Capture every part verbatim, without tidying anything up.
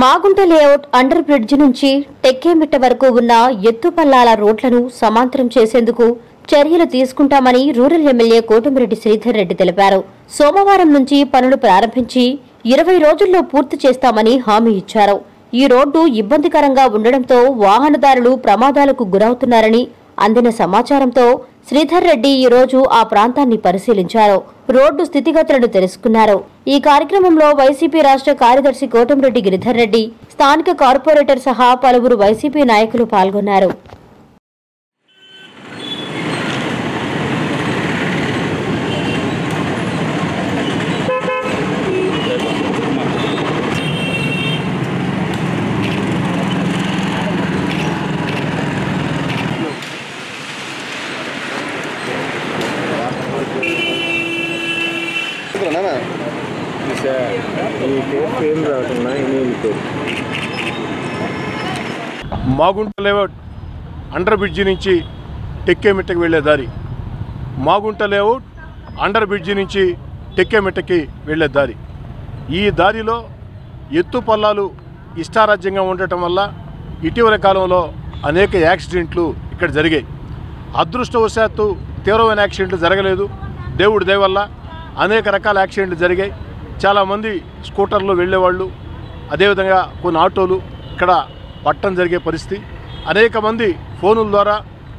Magunta layout under bridge నుంచి టెక్కేమిట్ట వరకు ఉన్న ఎత్తుపల్లాల రోడ్లను సమాంతరం చేసేందుకు చర్యలు తీసుకుంటామని రూరల్ ఎమ్మెల్యే కోటంరెడ్డి శ్రీధర్ రెడ్డి తెలిపారు. సోమవారం నుంచి పనులు ప్రారంభించి ఇరవై రోజుల్లో పూర్తి చేస్తామని హామీ ఇచ్చారు. ఈ రోడ్డు ఇబ్బందికరంగా ఉండడంతో వాహనదారులు ప్రమాదాలకు గురవుతున్నారని అందిన సమాచారంతో శ్రీధర్ రెడ్డి ఈ రోజు ఆ ప్రాంతాన్ని పరిశీలించారు. రోడ్డు స్థితిగతులను తెలుసుకున్నారు. ఈ కార్యక్రమంలో వైసీపీ రాష్ట్ర కార్యదర్శి కోటంరెడ్డి గిరిధర్ రెడ్డి, స్థానిక కార్పొరేటర్ సహా పలువురు వైసీపీ నాయకులు పాల్గొన్నారు. మాగుంట లేఅవుట్ అండర్ బ్రిడ్జి నుంచి టెక్కేమిట్టకి వెళ్ళే దారి, మాగుంట లేఅవుట్ అండర్ బ్రిడ్జి నుంచి టెక్కేమిట్టకి వెళ్ళే దారి. ఈ దారిలో ఎత్తు పల్లాలు ఇష్టారాజ్యంగా ఉండటం వల్ల ఇటీవల కాలంలో అనేక యాక్సిడెంట్లు ఇక్కడ జరిగాయి. అదృష్టవశాత్తు తీవ్రమైన యాక్సిడెంట్లు జరగలేదు, దేవుడి దయవల్ల. అనేక రకాల యాక్సిడెంట్లు జరిగాయి. చాలామంది స్కూటర్లు వెళ్ళేవాళ్ళు, అదేవిధంగా కొన్ని ఆటోలు ఇక్కడ పట్టడం జరిగే పరిస్థితి. అనేక మంది ఫోనుల ద్వారా,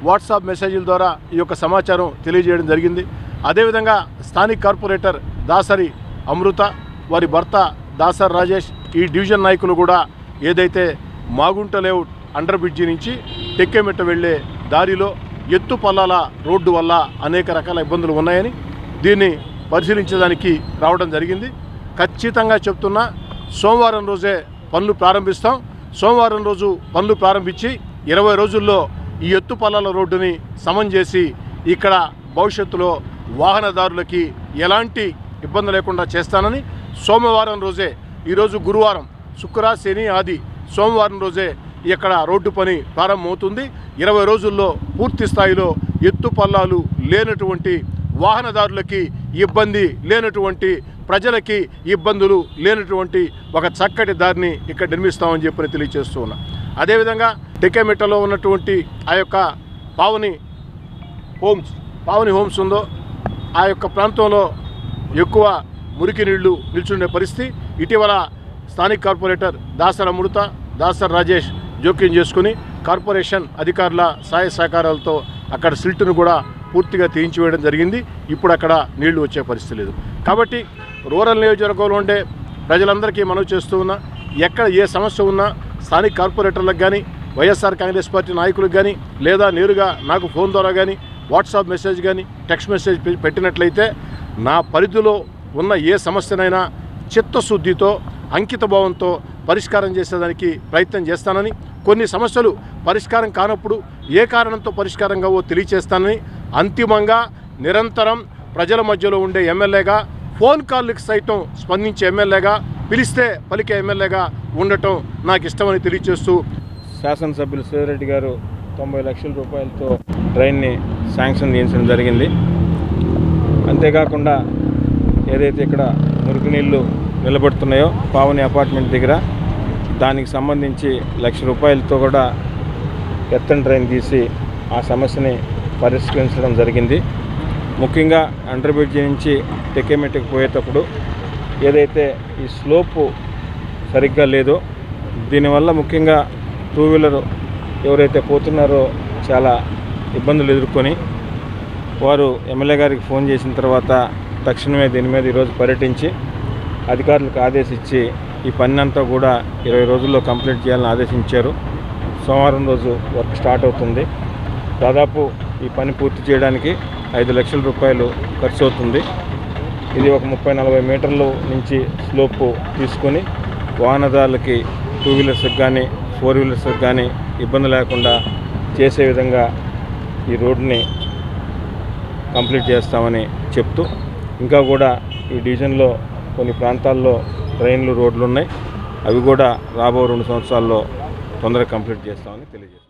వాట్సాప్ మెసేజ్ల ద్వారా ఈ యొక్క సమాచారం తెలియజేయడం జరిగింది. అదేవిధంగా స్థానిక కార్పొరేటర్ దాసరి అమృత, వారి భర్త దాసరి రాజేష్, ఈ డివిజన్ నాయకులు కూడా ఏదైతే మాగుంట లేఅవుట్ అండర్ బ్రిడ్జి నుంచి టెక్కేమిట్ట వెళ్ళే దారిలో ఎత్తు పల్లాల రోడ్డు వల్ల అనేక రకాల ఇబ్బందులు ఉన్నాయని దీన్ని పరిశీలించడానికి రావడం జరిగింది. ఖచ్చితంగా చెప్తున్నా, సోమవారం రోజే పనులు ప్రారంభిస్తాం. సోమవారం రోజు పనులు ప్రారంభించి ఇరవై రోజుల్లో ఈ ఎత్తు పల్లాల రోడ్డుని సమం చేసి ఇక్కడ భవిష్యత్తులో వాహనదారులకి ఎలాంటి ఇబ్బంది లేకుండా చేస్తానని సోమవారం రోజే, ఈరోజు గురువారం, శుక్ర, శని, ఆది, సోమవారం రోజే ఇక్కడ రోడ్డు పని ప్రారంభమవుతుంది. ఇరవై రోజుల్లో పూర్తి స్థాయిలో ఎత్తు పల్లాలు లేనటువంటి, వాహనదారులకి ఇబ్బంది లేనటువంటి, ప్రజలకి ఇబ్బందులు లేనటువంటి ఒక చక్కటి దారిని ఇక్కడ నిర్మిస్తామని చెప్పి తెలియజేస్తూ ఉన్నా. అదేవిధంగా టెక్కేమిట్టలో ఉన్నటువంటి ఆ యొక్క పావని హోమ్స్ పావని హోమ్స్ ఉందో ఆ యొక్క ప్రాంతంలో ఎక్కువ మురికి నీళ్లు నిల్చుండే పరిస్థితి. ఇటీవల స్థానిక కార్పొరేటర్ దాసరి అమృత, దాసరి రాజేష్ జోక్యం చేసుకుని కార్పొరేషన్ అధికారుల సహాయ సహకారాలతో అక్కడ సిల్ట్ను కూడా పూర్తిగా తీయించివేయడం జరిగింది. ఇప్పుడు అక్కడ నీళ్లు వచ్చే పరిస్థితి లేదు. కాబట్టి రూరల్ నియోజకవర్గంలో ఉండే ప్రజలందరికీ మనవి చేస్తూ ఉన్నా, ఎక్కడ ఏ సమస్య ఉన్నా స్థానిక కార్పొరేటర్లకు కానీ, వైఎస్ఆర్ కాంగ్రెస్ పార్టీ నాయకులకు కానీ, లేదా నేరుగా నాకు ఫోన్ ద్వారా కానీ, వాట్సాప్ మెసేజ్ కానీ, టెక్స్ట్ మెసేజ్ పెట్టినట్లయితే నా పరిధిలో ఉన్న ఏ సమస్యనైనా చిత్తశుద్ధితో, అంకితభావంతో పరిష్కారం చేసేదానికి ప్రయత్నం చేస్తానని, కొన్ని సమస్యలు పరిష్కారం కానప్పుడు ఏ కారణంతో పరిష్కారం కావో తెలియచేస్తానని, అంతిమంగా నిరంతరం ప్రజల మధ్యలో ఉండే ఎమ్మెల్యేగా, ఫోన్ కాల్కి సైతం స్పందించే ఎమ్మెల్యేగా, పిలిస్తే పలికే ఎమ్మెల్యేగా ఉండటం నాకు ఇష్టమని తెలియజేస్తూ, శాసనసభ్యులు శ్రీధర్ రెడ్డి గారు తొంభై లక్షల రూపాయలతో ట్రైన్ని శాంక్షన్ చేయించడం జరిగింది. అంతేకాకుండా ఏదైతే ఇక్కడ మురికి నీళ్లు నిలబడుతున్నాయో పావని అపార్ట్మెంట్ దగ్గర, దానికి సంబంధించి లక్ష రూపాయలతో కూడా ఎత్తని ట్రైన్ తీసి ఆ సమస్యని పరిష్కరించడం జరిగింది. ముఖ్యంగా అండర్ బ్రిడ్జి నుంచి టెక్కేమిట్టకు పోయేటప్పుడు ఏదైతే ఈ స్లోపు సరిగ్గా లేదో, దీనివల్ల ముఖ్యంగా టూ వీలర్ ఎవరైతే పోతున్నారో చాలా ఇబ్బందులు ఎదుర్కొని వారు ఎమ్మెల్యే గారికి ఫోన్ చేసిన తర్వాత తక్షణమే దీని మీద ఈరోజు పర్యటించి అధికారులకు ఆదేశించి ఈ పని అంతా కూడా ఇరవై రోజుల్లో కంప్లీట్ చేయాలని ఆదేశించారు. సోమవారం రోజు వర్క్ స్టార్ట్ అవుతుంది. దాదాపు ఈ పని పూర్తి చేయడానికి ఐదు లక్షల రూపాయలు ఖర్చు అవుతుంది. ఇది ఒక ముప్పై నలభై మీటర్ల నుంచి స్లోపు తీసుకొని వాహనదారులకి, టూ వీలర్స్కి కానీ, ఫోర్ వీలర్స్కి కానీ ఇబ్బంది లేకుండా చేసే విధంగా ఈ రోడ్ని కంప్లీట్ చేస్తామని చెప్తూ, ఇంకా కూడా ఈ డివిజన్లో కొన్ని ప్రాంతాల్లో ట్రైన్లు, రోడ్లు ఉన్నాయి. అవి కూడా రాబో రెండు సంవత్సరాల్లో తొందరగా కంప్లీట్ చేస్తామని తెలియజేస్తాం.